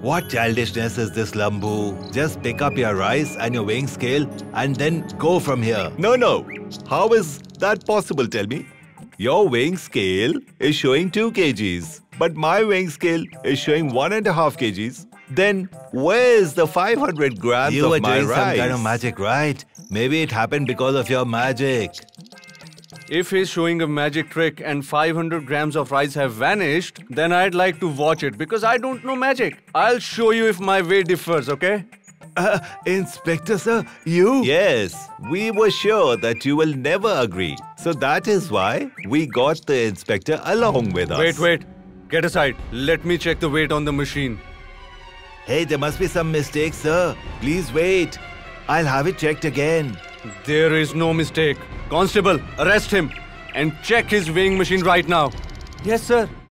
What childishness is this, Lambu? Just pick up your rice and your weighing scale and then go from here. No. How is that possible, tell me? Your weighing scale is showing 2 kgs, but my weighing scale is showing 1.5 kgs. Then where is the 500 grams of my rice? You were doing some kind of magic, right? Maybe it happened because of your magic. If he's showing a magic trick and 500 grams of rice have vanished, then I'd like to watch it because I don't know magic. I'll show you if my way differs, okay? Inspector sir, you? Yes, we were sure that you will never agree. So that is why we got the inspector along with us. Wait. Get aside. Let me check the weight on the machine. Hey, there must be some mistake, sir. Please wait. I'll have it checked again. There is no mistake. Constable, arrest him and check his weighing machine right now. Yes, sir.